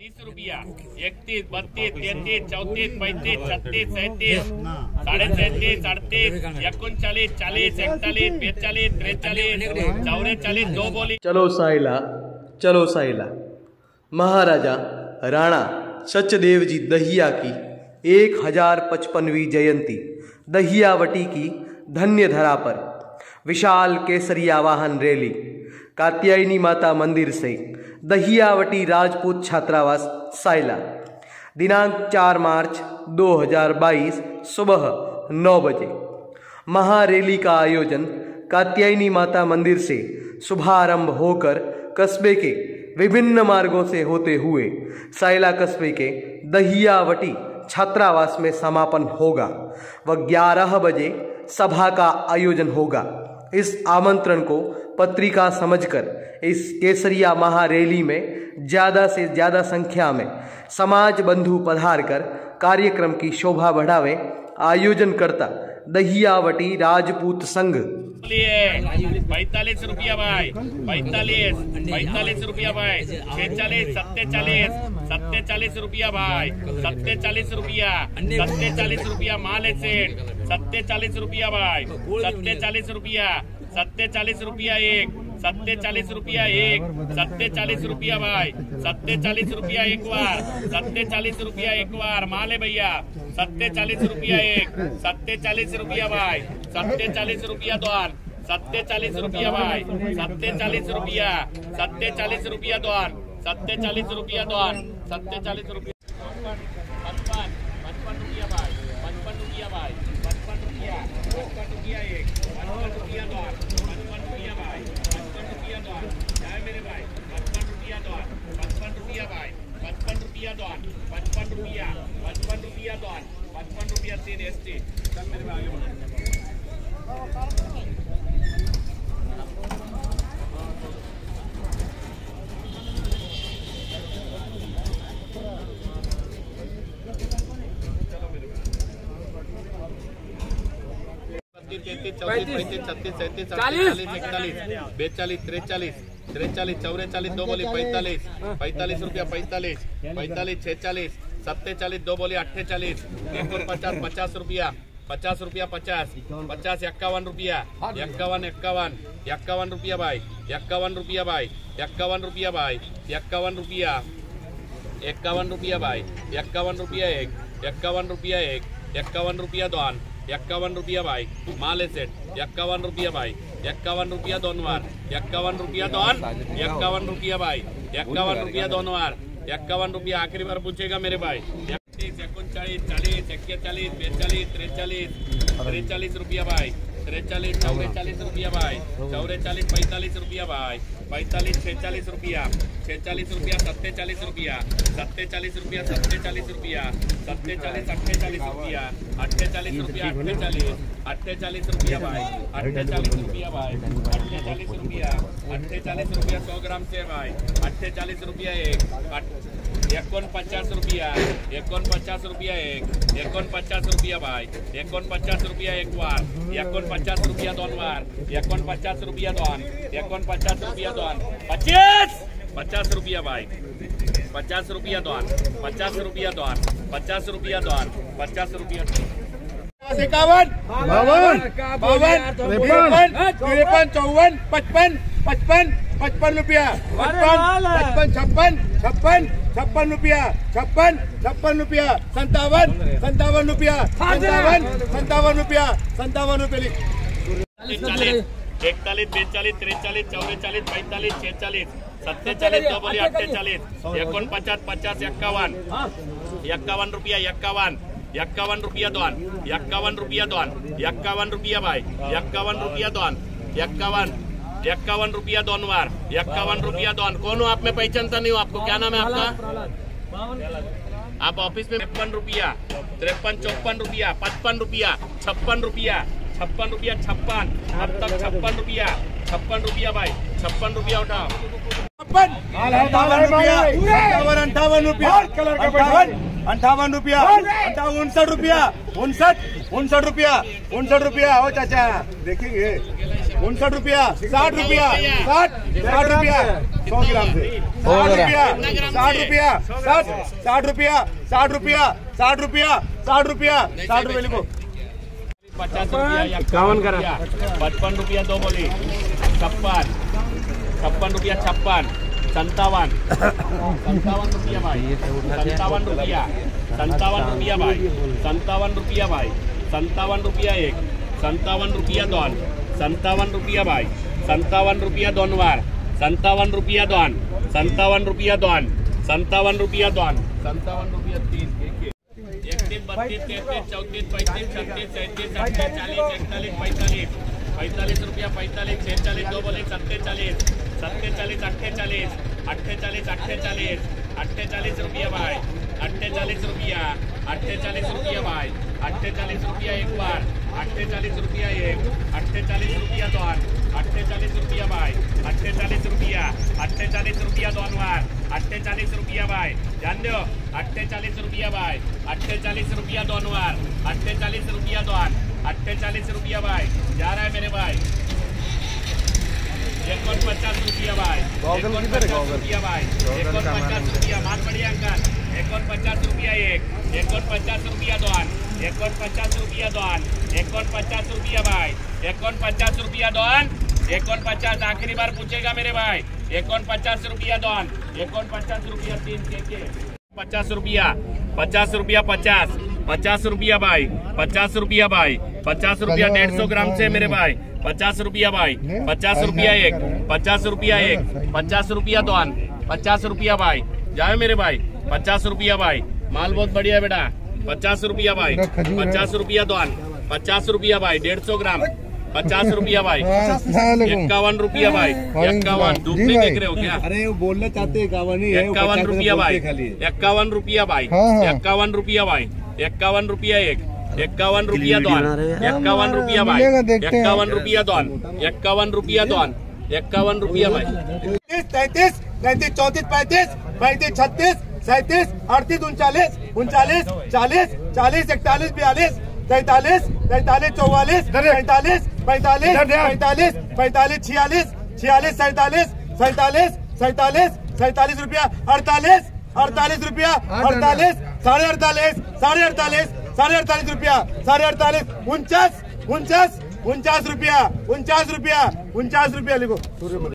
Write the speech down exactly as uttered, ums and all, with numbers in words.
तीस रुपया, इकतीस, बत्तीस, तेतीस, चौतीस, पैंतीस, छत्तीस, सैंतीस, साढ़े सैंतीस, अड़तीस, इकतालीस, चालीस, इकतालीस, पैंतालीस, तैंतालीस, चौरे चालीस, दो बोली। चलो सायला, चलो सायला। महाराजा राणा चच्चदेव जी दहिया की एक हजार पचपनवीं जयंती दहियावटी की धन्य धरा पर विशाल केसरिया वाहन रैली कात्यायनी माता मंदिर से दहियावटी राजपूत छात्रावास सायला दिनांक चार मार्च दो हज़ार बाईस सुबह नौ बजे। महारैली का आयोजन कात्यायनी माता मंदिर से शुभारंभ होकर कस्बे के विभिन्न मार्गों से होते हुए सायला कस्बे के दहियावटी छात्रावास में समापन होगा व ग्यारह बजे सभा का आयोजन होगा। इस आमंत्रण को पत्रिका समझकर इस केसरिया महारैली में ज़्यादा से ज़्यादा संख्या में समाज बंधु पधारकर कार्यक्रम की शोभा बढ़ावे। आयोजन करता दहियावटी राजपूत संघ। पैतालीस रुपया भाई, पैतालीस, पैतालीस रुपया भाई, छेचालीस, सत्तेचालीस, सत्तेचालीस रुपया भाई, सत्तेचालीस रुपया, सत्तेचालीस रुपया माले से, सत्तेचालीस रुपया भाई, सत्तेचालीस रुपया, सत्तेचालीस रुपया एक, सत्तेचालीस रुपया एक, सत्तेचालीस रुपया भाई, सत्तेचालीस रुपया एक बार, सत्तेचालीस रुपया एक बार माले भैया, सत्तेचालीस रुपया एक, सत्तेचालीस रुपया भाई, सत्तेचालीस रुपया द्वार, सत्तेचालीस रुपया भाई, सत्तेचालीस रुपया, सत्तेचालीस रुपया द्वार, सत्तेचालीस रुपया द्वार, सत्तेचालीस रुपया पचपन, पचपन रुपया भाई, पचपन रुपया भाई, पचपन रुपया, पचपन रुपया एक, पचपन रुपया द्वार, पचपन रुपया भाई, पचपन रुपया द्वार, चाहे मेरे भाई, पचपन रुपया द्वार, पचपन रुपया भाई, पचपन रुपया द्वार, पचपन रुपया, पचपन रुपया द्वार, पचपन रुपया तीन एस टी, सब मेरे भाई पैंतालीस, पैंतालीस, पैंतालीस, पैंतालीस, पैंतालीस, पैंतालीस, पैंतालीस, पैंतालीस, दो बोली पैंतालीस, पैंतालीस रुपया पैंतालीस, पैंतालीस, छेचालीस, सत्तेचालीस, दो बोली अट्ठेचालीस, पचास, पचास रुपया, पचास रुपया पचास, पचास इक्यावन रुपया, इक्यावन, इक्यावन, इक्यावन रुपया भाई, इक्यावन रुपया भाई, इक्यावन रुपया भाई, इक्यावन रुपया, इक्यावन रुपया भाई, इक्यावन रुपया एक, इक्यावन रुपया एक, इक्यावन रुपया दान, इक्यावन रुपया भाई माले सेट, इक्यावन रुपया भाई, इक्यावन रुपया दोन बार, इक्यावन रुपया दोन, इक्यावन रुपया भाई, इक्यावन रुपया दोन बार, इक्यावन रुपया आखिरी बार पूछेगा मेरे भाई। इकतीस, इकतालीस, चालीस, इक्याचालीस, बेचालीस, त्रेचालीस, त्रेचालीस रुपया भाई, त्रेचालीस, चौरेचालीस रुपया भाई, चौरेचालीस, पैंतालीस रुपया भाई, पैंतालीस, छेचालीस रुपया, छेचालीस रुपया, सत्तेचालीस रुपया, सत्तेचालीस रुपया, सत्तेचालीस रुपया, सत्तेचालीस, अट्ठेचालीस रुपया, अट्ठेचालीस रुपया, अट्ठेचालीस, अट्ठेचालीस रुपया भाई, अट्ठेचालीस रुपया भाई, अट्ठेचालीस रुपया, अट्ठेचालीस रुपया, सौ ग्राम से भाई, अट्ठेचालीस रुपया एक, एकोनपचास रुपया, एकोनपचास रुपया एक, एकोनपचास रुपया भाई, एकोनपचास रुपया एक बार, एकोनपचास रुपया दोन बार, एकोनपचास रुपया दोन, एकोनपचास रुपया दोन, पच्चीस, पचास रुपया भाई, पचास रुपया द्वार, पचास रुपया द्वार, पचास रुपया द्वार, पचास रुपया, इक्यावन, बावन, बावन, तिरपन, तिरपन, चौवन, पचपन, पचपन, पचपन रुपया, पचपन, पचपन, छप्पन, छप्पन, छप्पन रुपया, छप्पन, छप्पन रुपया, संतावन, संतावन रुपया, संतावन, संतावन रुपया, संतावन रुपये। इकतालीस, बेचालीस, त्रेचालीस, चौरेचालीस, पैंतालीस, छेचालीस, सत्तेचालीस, दो बोली अट्ठेचालीस, एकोन पचास, पचास, इक्यावन, इक्यावन रुपया, इक्यावन, इक्यावन रुपया दोन, इक्यावन रुपया दोन, इक्यावन रुपया भाई, इक्यावन रुपया दोन, इक्यावन, इक्यावन रुपया दोन बार, इक्यावन रुपया दोन। कौन हो आप, में पहचानता नहीं हो आपको, क्या नाम है आपका? आप ऑफिस में तिरपन रुपया, तिरपन, चौपन रुपया, पचपन रुपया, छप्पन रुपया, छप्पन रुपया, छप्पन, अब तक छप्पन रुपया, छप्पन रुपया भाई, छप्पन रुपया उठाओ, छप्पन, अंठावन, अंठावन रुपया, अंठावन रुपया, उनसठ रुपया, उनसठ, उनसठ रुपया, उनसठ रुपया, हो चाचा देखेंगे। उनसठ रुपया, साठ रुपया, साठ साठ रुपया सौ ग्राम से, साठ रुपया साठ रुपया साठ साठ रुपया साठ रुपया साठ रुपया साठ रुपया साठ रुपये लिखो, पचास रुपया इक्यावन करा, पचपन रुपया दो बोली, छप्पन छप्पन रुपया छप्पन, संतावन संतावन रुपया भाई, संतावन रुपया संतावन रुपया भाई, संतावन रुपया भाई, संतावन रुपया एक, संतावन रुपया दोन, संतावन रुपया भाई, संतावन रुपया दोन बार, संतावन रुपया दोन, संतावन रुपया दोन, संतावन रुपया दोन, संतावन रुपया तीन, इकतीस बत्तीस तैतीस चौतीस पैंतीस छत्तीस सैंतीस अड़तीस चालीस इकतालीस पैंतालीस, पैंतालीस रुपया पैंतालीस सैंतालीस दो बोले सत्ते चालीस, सत्ते चालीस अट्ठे चालीस, अट्ठे चालीस अट्ठे चालीस, अट्ठे चालीस रुपया भाई, अट्ठे चालीस रुपया, अट्ठे चालीस रुपया भाई, अट्ठे चालीस रुपया एक बार, अट्ठे चालीस रुपया एक, अट्ठे चालीस रुपया दोन, अट्ठे चालीस रुपया भाई, अट्ठे चालीस रुपया, अट्ठे चालीस रुपया दोन बार, अट्ठे चालीस रुपया भाई, जान दो अट्ठे चालीस रुपया भाई, अट्ठे चालीस रुपया दोन बार, अट्ठे चालीस रुपया दोन, अट्ठे चालीस रुपया भाई, जा रहा है मेरे भाई, एक पचास रुपया भाई, एक पचास रुपया भाई, एक पचास रुपया मार बढ़िया अंकल, एक पचास रुपया एक, एक पचास रुपया दोन, एक पचास रुपया दोन, एक पचास रुपया भाई, एक पचास रुपया दोन, एक पचास आखिरी बार पूछेगा मेरे भाई, एक पचास रुपया दोन, एक पचास रुपया तीन के, पचास रुपया, पचास रुपया पचास, पचास रुपया भाई, पचास रुपया भाई, पचास रुपया डेढ़ सौ ग्राम से मेरे भाई, पचास रुपया भाई, पचास रुपया एक, पचास रुपया एक, पचास रुपया दोन, पचास रुपया भाई, जाए मेरे भाई, पचास रुपया भाई, माल बहुत बढ़िया बेटा, पचास रुपया भाई, पचास रुपया दोन, पचास रुपया भाई डेढ़ सौ ग्राम, पचास रुपया भाई, इक्यावन रुपया भाई, इक्यावन धूप नहीं देख रहे हो क्या, अरे वो बोलना चाहते इक्यावन ही, इक्यावन रुपया भाई, इक्यावन रुपया भाई, इक्यावन रुपया भाई, इक्यावन रुपया एक, इक्यावन रुपया दोन, इक्यावन रुपया भाई, इक्यावन रुपया दोन, इक्यावन रुपया दोन, इक्यावन रुपया भाई, तैतीस तैतीस चौतीस पैंतीस पैंतीस छत्तीस सैंतीस अड़तीस उनचालीस उनचालीस चालीस चालीस इकतालीस बयालीस तैतालीस तैतालीस चौवालीस पैंतालीस पैंतालीस पैंतालीस पैंतालीस छियालीस छियालीस सैतालीस सैतालीस सैतालीस सैतालीस रुपया अड़तालीस अड़तालीस रुपया अड़तालीस साढ़े अड़तालीस साढ़े अड़तालीस साढ़े अड़तालीस रुपया साढ़े अड़तालीस उनचास उनचास उनचास रुपया उनचास रुपया उनचास रुपया लिखो।